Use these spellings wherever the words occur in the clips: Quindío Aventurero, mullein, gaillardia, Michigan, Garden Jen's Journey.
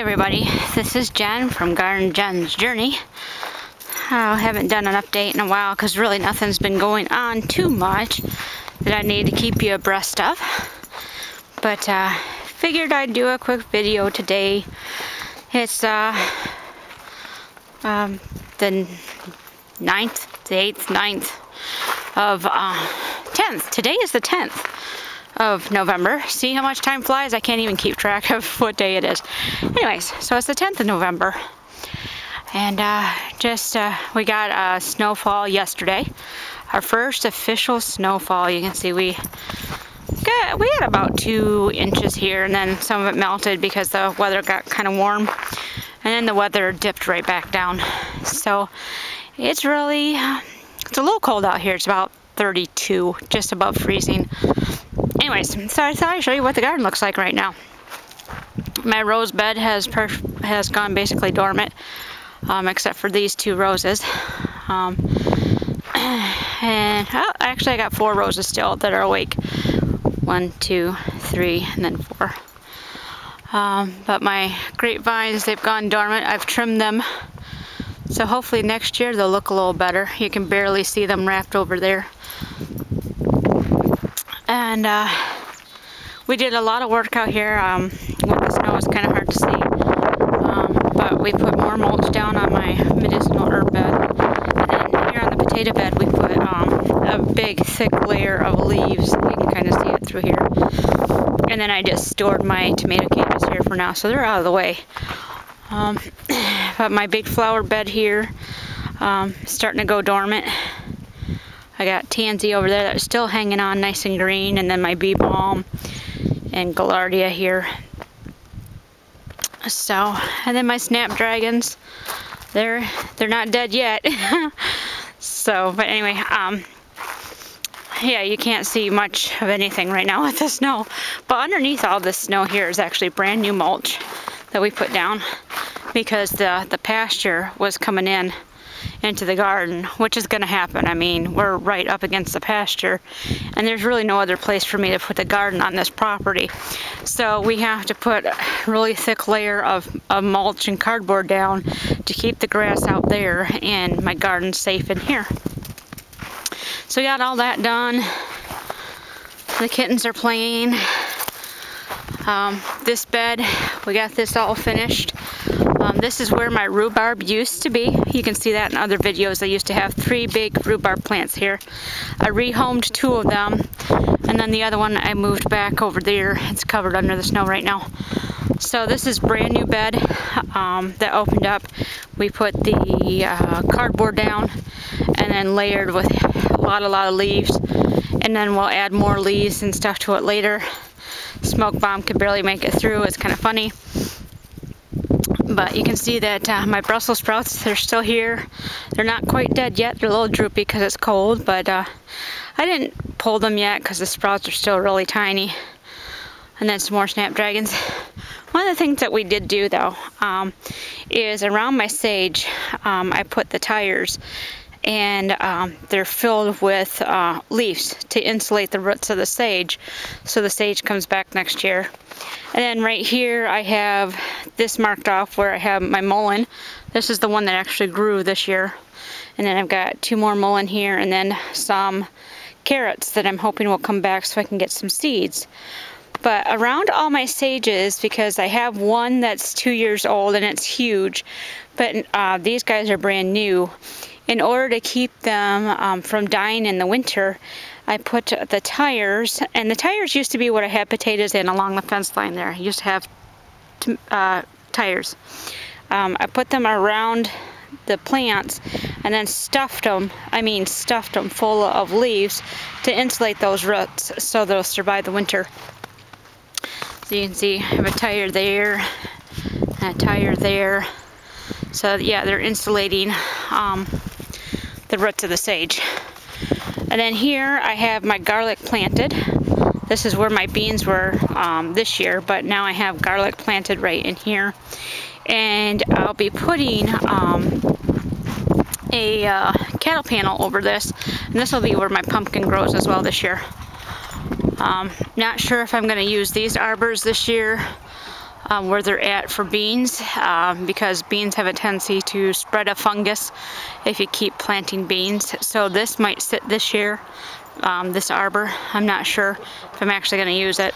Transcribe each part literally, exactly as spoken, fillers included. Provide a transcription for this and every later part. everybody, this is Jen from Garden Jen's Journey. I haven't done an update in a while because really nothing's been going on too much that I need to keep you abreast of, but uh, figured I'd do a quick video today. It's uh, um, the ninth, the eighth, ninth of uh, tenth. Today is the tenth of November. See how much time flies? I can't even keep track of what day it is. Anyways, so it's the tenth of November, and uh, just uh, we got a snowfall yesterday. Our first official snowfall. You can see we got, we had about two inches here, and then some of it melted because the weather got kind of warm, and then the weather dipped right back down. So it's really it's a little cold out here. It's about thirty-two, just above freezing. Anyways, so I thought I'd show you what the garden looks like right now. My rose bed has perf has gone basically dormant, um, except for these two roses. Um, and oh, actually, I got four roses still that are awake. One, two, three, and then four. Um, but my grapevines, they've gone dormant. I've trimmed them, so hopefully next year they'll look a little better. You can barely see them wrapped over there. And uh, we did a lot of work out here. Um, with the snow, it's kind of hard to see. Um, but we put more mulch down on my medicinal herb bed. And then here on the potato bed, we put um, a big, thick layer of leaves. You can kind of see it through here. And then I just stored my tomato cages here for now, so they're out of the way. Um, but my big flower bed here um, is starting to go dormant. I got tansy over there that's still hanging on nice and green, and then my bee balm and gaillardia here. So, and then my snapdragons, they're they're not dead yet. So, but anyway, um, yeah, you can't see much of anything right now with the snow. But underneath all this snow here is actually brand new mulch that we put down because the the pasture was coming in into the garden, which is going to happen. I mean, we're right up against the pasture, and there's really no other place for me to put the garden on this property. So we have to put a really thick layer of, of mulch and cardboard down to keep the grass out there and my garden safe in here. So we got all that done. The kittens are playing. Um, this bed, we got this all finished. Um, this is where my rhubarb used to be. You can see that in other videos. I used to have three big rhubarb plants here. I rehomed two of them, and then the other one I moved back over there. It's covered under the snow right now. So this is brand new bed um, that opened up. We put the uh, cardboard down and then layered with a lot, a lot of leaves. And then we'll add more leaves and stuff to it later. Smoke bomb could barely make it through. It's kind of funny. But you can see that uh, my Brussels sprouts, they're still here. They're not quite dead yet. They're a little droopy because it's cold, but uh, I didn't pull them yet because the sprouts are still really tiny. And then some more snapdragons. One of the things that we did do, though, um, is around my sage, um, I put the tires, and um, they're filled with uh, leaves to insulate the roots of the sage, so the sage comes back next year. And then right here I have this marked off where I have my mullein. This is the one that actually grew this year. And then I've got two more mullein here, and then some carrots that I'm hoping will come back so I can get some seeds. But around all my sages, because I have one that's two years old and it's huge, but uh, these guys are brand new. In order to keep them um, from dying in the winter, I put the tires, and the tires used to be what I had potatoes in along the fence line there. I used to have t uh, tires. Um, I put them around the plants and then stuffed them, I mean stuffed them full of leaves to insulate those roots so they'll survive the winter. So you can see I have a tire there, and a tire there. So yeah, they're insulating um, the roots of the sage. And then here I have my garlic planted. This is where my beans were um, this year, but now I have garlic planted right in here. And I'll be putting um, a uh, cattle panel over this, and this will be where my pumpkin grows as well this year. Um, not sure if I'm going to use these arbors this year. um, where they're at for beans, um, because beans have a tendency to spread a fungus if you keep planting beans. So this might sit this year, um, this arbor. I'm not sure if I'm actually going to use it.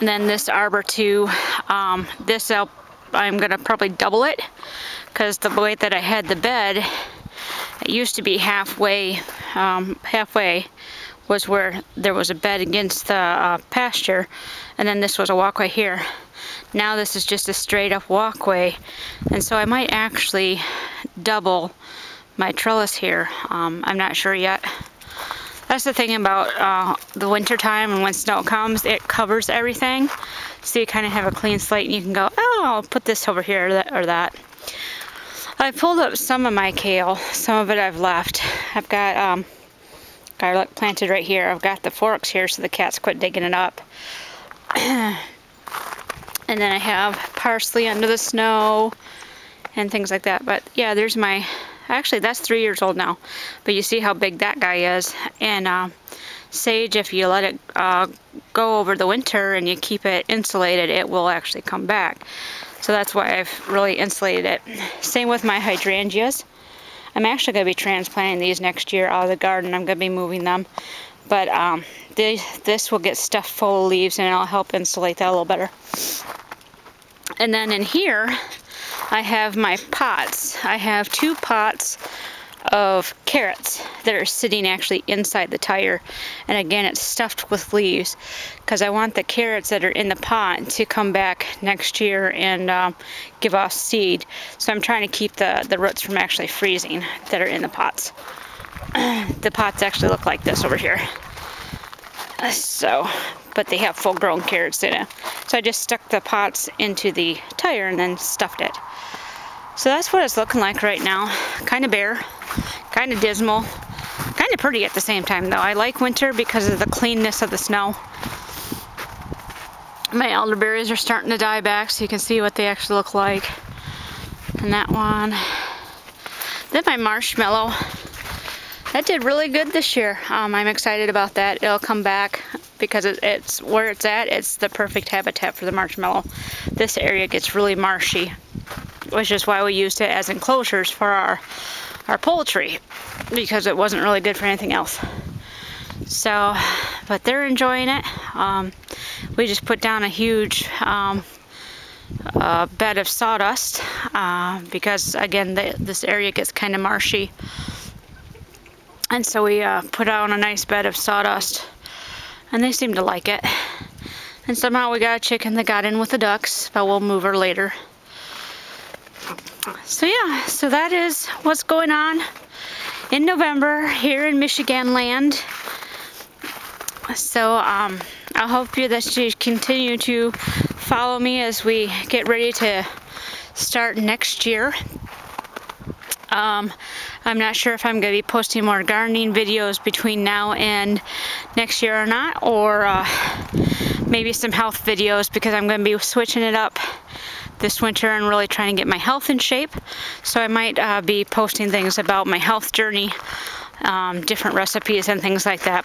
And then this arbor too, um, this I'll, I'm going to probably double it, because the way that I had the bed, it used to be halfway, um, halfway was where there was a bed against the uh, pasture, and then this was a walkway here. Now this is just a straight up walkway, and so I might actually double my trellis here. Um, I'm not sure yet. That's the thing about uh, the winter time, and when snow comes, it covers everything. So you kind of have a clean slate and you can go, oh, I'll put this over here or that. Or that. I pulled up some of my kale, some of it I've left. I've got um, garlic planted right here. I've got the forks here so the cats quit digging it up. And then I have parsley under the snow and things like that. But yeah, there's my, actually that's three years old now. But you see how big that guy is. And uh, sage, if you let it uh, go over the winter and you keep it insulated, it will actually come back. So that's why I've really insulated it. Same with my hydrangeas. I'm actually going to be transplanting these next year out of the garden. I'm going to be moving them. But um, they, this will get stuffed full of leaves, and it'll help insulate that a little better. And then in here, I have my pots. I have two pots of carrots that are sitting actually inside the tire, and again it's stuffed with leaves because I want the carrots that are in the pot to come back next year and um, give off seed. So I'm trying to keep the the roots from actually freezing that are in the pots. The pots actually look like this over here, so but they have full-grown carrots in it. So I just stuck the pots into the tire and then stuffed it. So that's what it's looking like right now. Kind of bare, kind of dismal, kind of pretty at the same time though. I like winter because of the cleanness of the snow. My elderberries are starting to die back, so you can see what they actually look like. And that one. Then my marshmallow. That did really good this year. Um, I'm excited about that. It'll come back because it, it's where it's at. It's the perfect habitat for the marshmallow. This area gets really marshy, which is why we used it as enclosures for our our poultry, because it wasn't really good for anything else. So, but they're enjoying it. Um, we just put down a huge um, uh, bed of sawdust uh, because, again, the, this area gets kind of marshy. And so we uh, put down a nice bed of sawdust, and they seem to like it. And somehow we got a chicken that got in with the ducks, but we'll move her later. So yeah, so that is what's going on in November here in Michigan land. So um, I hope you that you continue to follow me as we get ready to start next year. Um, I'm not sure if I'm going to be posting more gardening videos between now and next year or not, or uh, maybe some health videos, because I'm going to be switching it up this winter and really trying to get my health in shape. So I might uh, be posting things about my health journey, um, different recipes and things like that.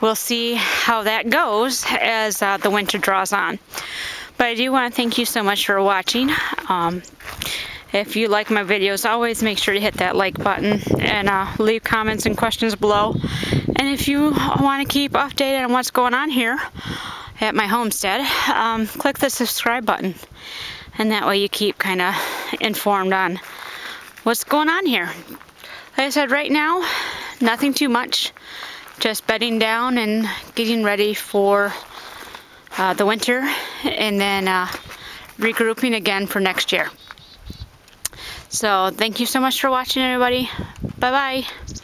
We'll see how that goes as uh, the winter draws on. But I do want to thank you so much for watching. Um, if you like my videos, always make sure to hit that like button and uh, leave comments and questions below. And if you want to keep updated on what's going on here at my homestead, um, click the subscribe button. And that way you keep kind of informed on what's going on here. Like I said, right now, nothing too much. Just bedding down and getting ready for uh, the winter, and then uh, regrouping again for next year. So thank you so much for watching, everybody. Bye-bye.